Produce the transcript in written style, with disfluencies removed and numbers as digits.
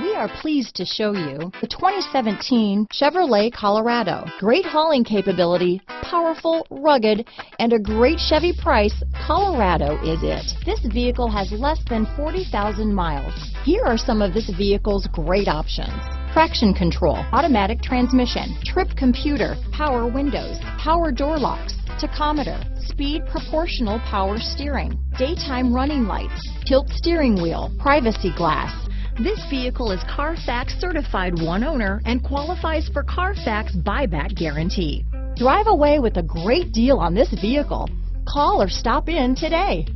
We are pleased to show you the 2017 Chevrolet Colorado. Great hauling capability, powerful, rugged, and a great Chevy price. Colorado is it. This vehicle has less than 40,000 miles. Here are some of this vehicle's great options. Traction control, automatic transmission, trip computer, power windows, power door locks, tachometer, speed proportional power steering, daytime running lights, tilt steering wheel, privacy glass. This vehicle is Carfax certified one owner and qualifies for Carfax buyback guarantee. Drive away with a great deal on this vehicle. Call or stop in today.